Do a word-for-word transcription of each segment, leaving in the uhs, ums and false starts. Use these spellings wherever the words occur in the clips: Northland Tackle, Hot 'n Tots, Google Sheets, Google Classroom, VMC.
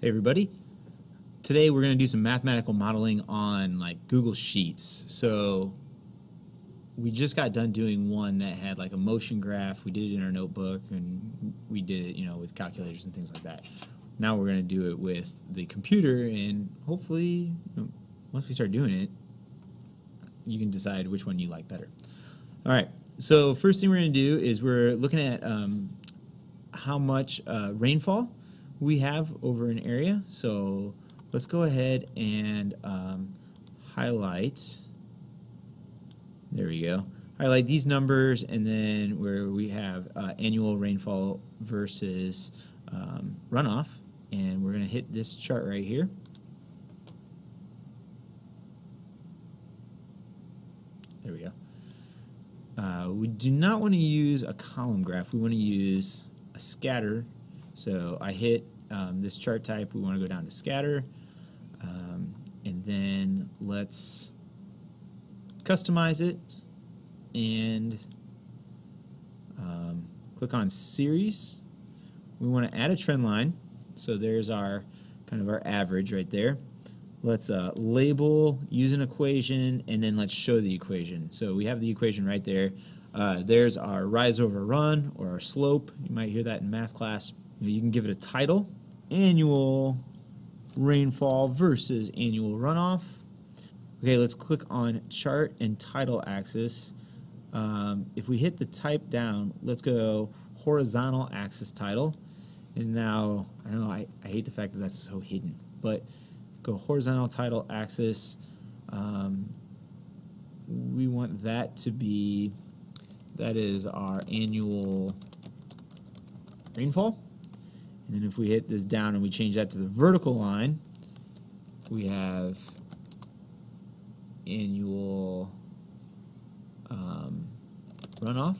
Hey everybody, today we're going to do some mathematical modeling on like Google Sheets. So we just got done doing one that had like a motion graph. We did it in our notebook and we did it, you know, with calculators and things like that. Now we're going to do it with the computer, and hopefully once we start doing it, you can decide which one you like better. All right, so first thing we're going to do is we're looking at um, how much uh, rainfall we have over an area. So let's go ahead and um, highlight, there we go, highlight these numbers, and then where we have uh, annual rainfall versus um, runoff, and we're going to hit this chart right here. There we go. Uh, we do not want to use a column graph, we want to use a scatter. So I hit um, this chart type, we want to go down to scatter, um, and then let's customize it and um, click on series. We want to add a trend line, so there's our kind of our average right there. Let's uh, label, use an equation, and then let's show the equation. So we have the equation right there. Uh, there's our rise over run, or our slope. You might hear that in math class. You can give it a title, annual rainfall versus annual runoff. Okay, let's click on chart and title axis. Um, if we hit the type down, let's go horizontal axis title. And now, I know I, I hate the fact that that's so hidden, but go horizontal title axis. Um, we want that to be, that is our annual rainfall. And then if we hit this down and we change that to the vertical line, we have annual um, runoff.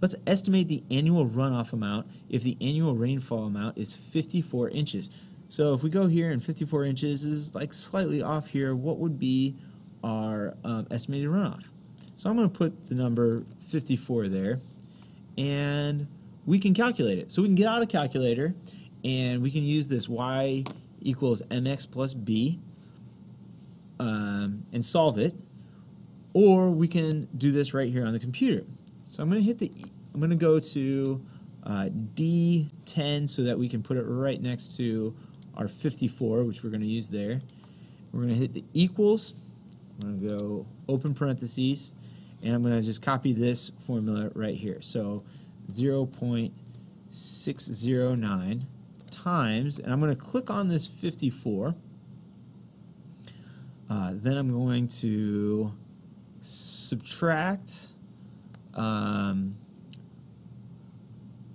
Let's estimate the annual runoff amount if the annual rainfall amount is fifty-four inches. So if we go here and fifty-four inches is like slightly off here, what would be our um, estimated runoff? So I'm going to put the number fifty-four there, and we can calculate it. So we can get out a calculator, and we can use this y equals mx plus b um, and solve it, or we can do this right here on the computer. So I'm going to hit the, I'm going to go to uh, D ten so that we can put it right next to our fifty-four, which we're going to use there. We're going to hit the equals. I'm going to go open parentheses, and I'm going to just copy this formula right here. So zero point six zero nine times, and I'm going to click on this fifty-four, uh, then I'm going to subtract, um,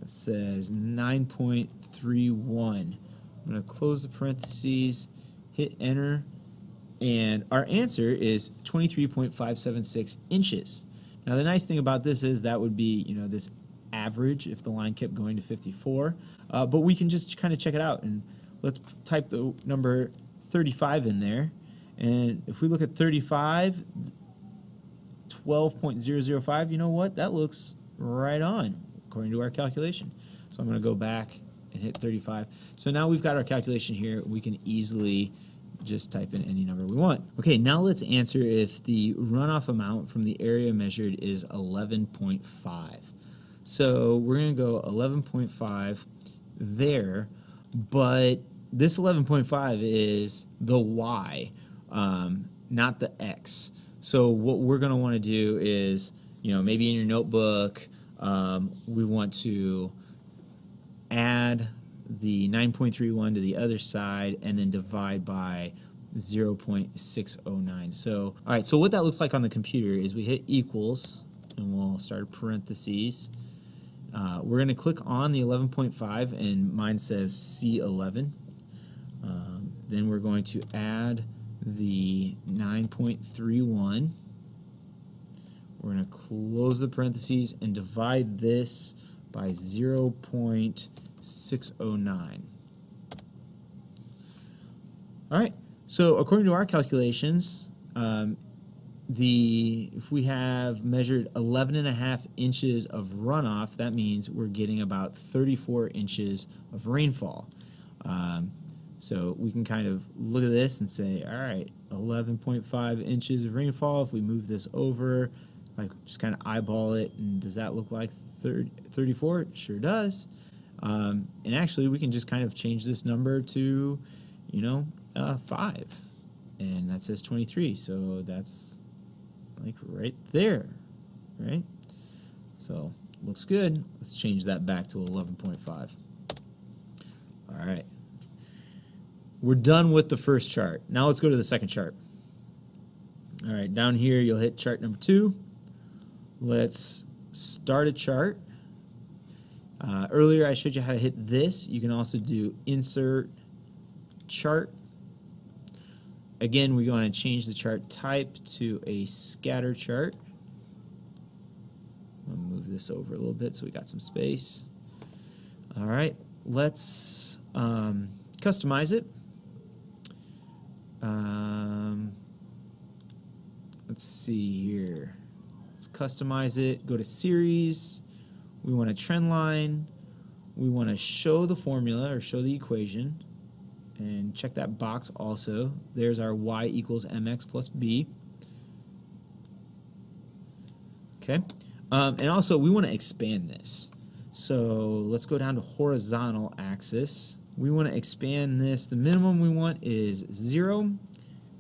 it says nine point three one, I'm going to close the parentheses, hit enter, and our answer is twenty-three point five seven six inches. Now the nice thing about this is that would be, you know, this average if the line kept going to fifty-four, uh, but we can just kind of check it out, and let's type the number thirty-five in there, and if we look at thirty-five, twelve point zero zero five, you know what, that looks right on according to our calculation. So I'm going to go back and hit thirty-five. So now we've got our calculation here, we can easily just type in any number we want. Okay, now let's answer if the runoff amount from the area measured is eleven point five. So we're going to go eleven point five there, but this eleven point five is the y, um, not the x. So what we're going to want to do is, you know, maybe in your notebook, um, we want to add the nine point three one to the other side and then divide by zero point six zero nine. So, all right, so what that looks like on the computer is we hit equals, and we'll start parentheses. Uh, we're going to click on the eleven point five, and mine says C eleven. Um, then we're going to add the nine point three one. We're going to close the parentheses and divide this by zero point six zero nine. All right, so according to our calculations, um, the if we have measured eleven and a half inches of runoff, that means we're getting about thirty-four inches of rainfall. Um, so we can kind of look at this and say, all right, eleven point five inches of rainfall. If we move this over, like just kind of eyeball it, and does that look like thirty, thirty-four? It sure does. Um, and actually, we can just kind of change this number to, you know, uh, five. And that says twenty-three, so that's like right there, right? So looks good. Let's change that back to eleven point five. All right. We're done with the first chart. Now let's go to the second chart. All right, down here you'll hit chart number two. Let's start a chart. Uh, earlier I showed you how to hit this. You can also do insert chart. Again, we want to change the chart type to a scatter chart. I'll move this over a little bit so we got some space. All right, let's um, customize it. Um, let's see here. Let's customize it. Go to series. We want a trend line. We want to show the formula or show the equation. And check that box also. There's our y equals mx plus b. Okay. Um, and also, we want to expand this. So let's go down to horizontal axis. We want to expand this. The minimum we want is zero,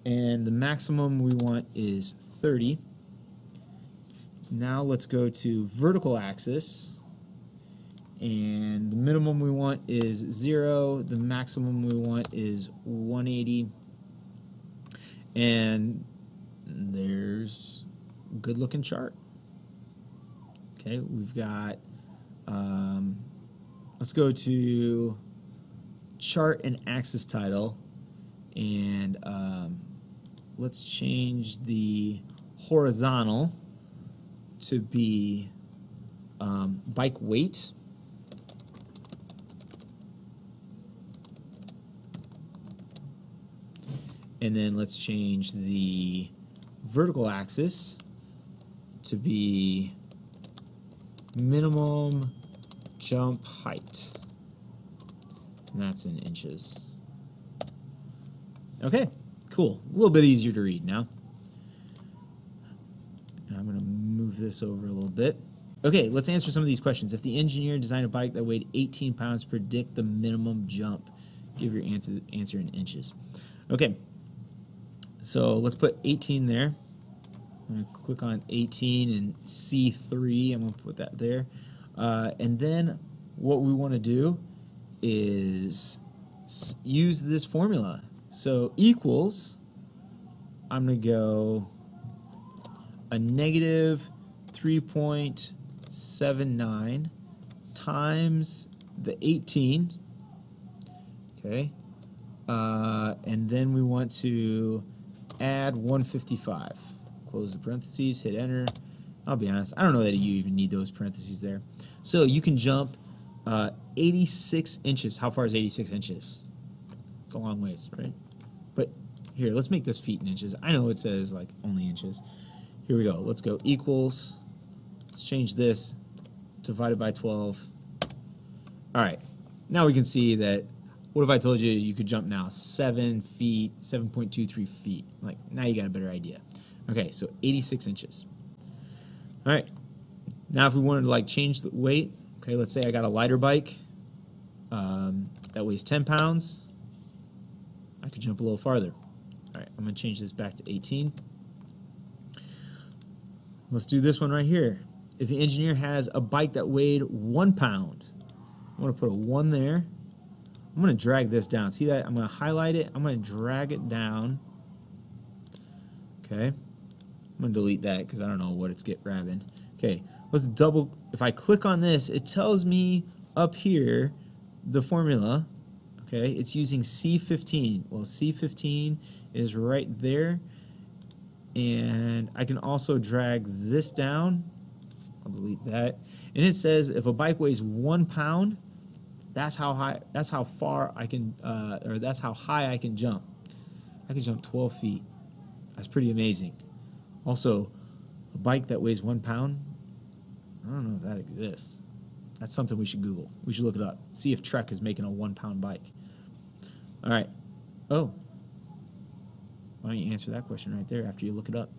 and the maximum we want is thirty. Now let's go to vertical axis. And the minimum we want is zero. The maximum we want is one eighty. And there's a good-looking chart. Okay, we've got, um, let's go to chart and axis title. And um, let's change the horizontal to be um, bike weight. And then let's change the vertical axis to be minimum jump height. And that's in inches. Okay, cool. A little bit easier to read now. I'm going to move this over a little bit. Okay, let's answer some of these questions. If the engineer designed a bike that weighed eighteen pounds, predict the minimum jump. Give your answer, answer in inches. Okay. So let's put eighteen there. I'm going to click on eighteen and C three. I'm going to put that there. Uh, and then what we want to do is use this formula. So equals, I'm going to go a negative three point seven nine times the eighteen. Okay. Uh, and then we want to add one fifty-five. Close the parentheses, hit enter. I'll be honest, I don't know that you even need those parentheses there. So you can jump uh, eighty-six inches. How far is eighty-six inches? It's a long ways, right? But here, let's make this feet in inches. I know it says like only inches. Here we go. Let's go equals. Let's change this. Divided by twelve. All right. Now we can see that. What if I told you you could jump now seven feet, seven point two three feet? Like, now you got a better idea. Okay, so eighty-six inches. All right, now if we wanted to like change the weight, okay, let's say I got a lighter bike um, that weighs ten pounds. I could jump a little farther. All right, I'm gonna change this back to eighteen. Let's do this one right here. If the engineer has a bike that weighed one pound, I'm gonna put a one there. I'm going to drag this down. See that? I'm going to highlight it. I'm going to drag it down. Okay. I'm going to delete that because I don't know what it's get grabbing. Okay. Let's double. If I click on this, it tells me up here the formula. Okay. It's using C fifteen. Well, C fifteen is right there. And I can also drag this down. I'll delete that. And it says if a bike weighs one pound, That's how high. That's how far I can, uh, or that's how high I can jump. I can jump twelve feet. That's pretty amazing. Also, a bike that weighs one pound, I don't know if that exists. That's something we should Google. We should look it up. See if Trek is making a one-pound bike. All right. Oh. Why don't you answer that question right there after you look it up?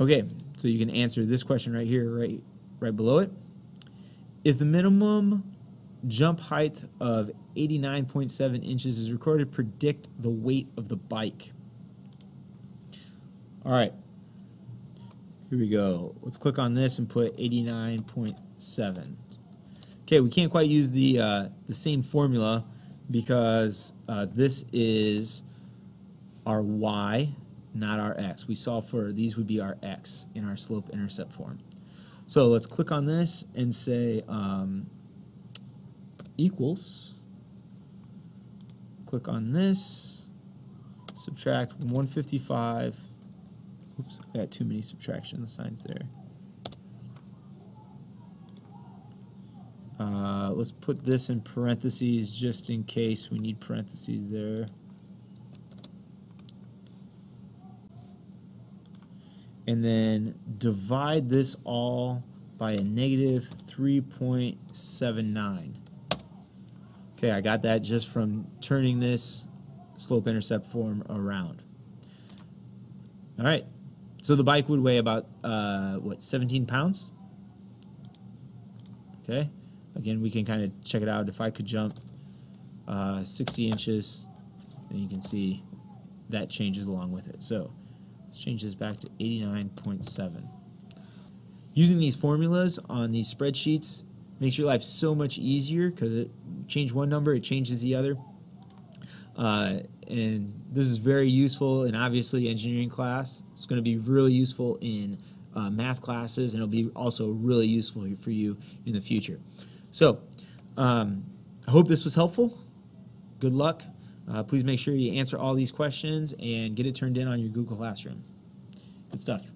Okay, so you can answer this question right here, right, right below it. If the minimum jump height of eighty-nine point seven inches is recorded, predict the weight of the bike. All right, here we go. Let's click on this and put eighty-nine point seven. Okay, we can't quite use the, uh, the same formula because uh, this is our y, not our x. We solve for, these would be our x in our slope-intercept form. So let's click on this and say um, equals. Click on this, subtract one fifty-five. Oops, I got too many subtraction signs there. Uh, let's put this in parentheses just in case we need parentheses there. And then divide this all by a negative three point seven nine. Okay, I got that just from turning this slope-intercept form around. All right. So the bike would weigh about, uh, what, seventeen pounds? Okay. Again, we can kind of check it out. If I could jump uh, sixty inches, and you can see that changes along with it. So let's change this back to eighty-nine point seven. Using these formulas on these spreadsheets makes your life so much easier because it changes one number, it changes the other. Uh, and this is very useful in obviously engineering class. It's going to be really useful in uh, math classes, and it'll be also really useful for you in the future. So um, I hope this was helpful. Good luck. Uh, please make sure you answer all these questions and get it turned in on your Google Classroom. Good stuff.